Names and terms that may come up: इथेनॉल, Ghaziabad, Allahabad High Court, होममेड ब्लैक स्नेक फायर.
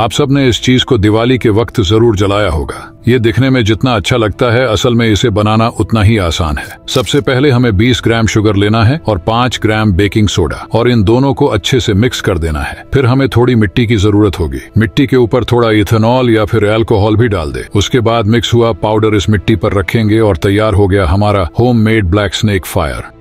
आप सब ने इस चीज को दिवाली के वक्त जरूर जलाया होगा। ये दिखने में जितना अच्छा लगता है, असल में इसे बनाना उतना ही आसान है। सबसे पहले हमें 20 ग्राम शुगर लेना है और 5 ग्राम बेकिंग सोडा, और इन दोनों को अच्छे से मिक्स कर देना है। फिर हमें थोड़ी मिट्टी की जरूरत होगी। मिट्टी के ऊपर थोड़ा इथेनॉल या फिर अल्कोहल भी डाल दे। उसके बाद मिक्स हुआ पाउडर इस मिट्टी पर रखेंगे और तैयार हो गया हमारा होममेड ब्लैक स्नेक फायर।